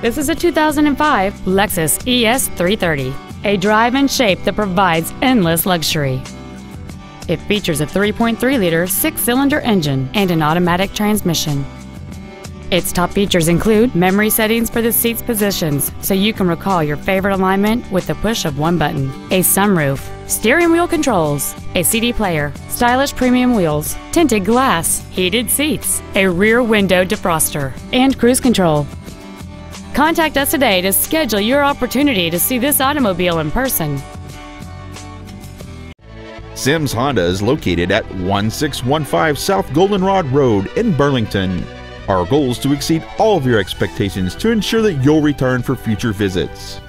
This is a 2005 Lexus ES330, a drive-in shape that provides endless luxury. It features a 3.3-liter six-cylinder engine and an automatic transmission. Its top features include memory settings for the seat's positions, so you can recall your favorite alignment with the push of one button, a sunroof, steering wheel controls, a CD player, stylish premium wheels, tinted glass, heated seats, a rear window defroster, and cruise control. Contact us today to schedule your opportunity to see this automobile in person. Sims Honda is located at 1615 South Goldenrod Road in Burlington. Our goal is to exceed all of your expectations to ensure that you'll return for future visits.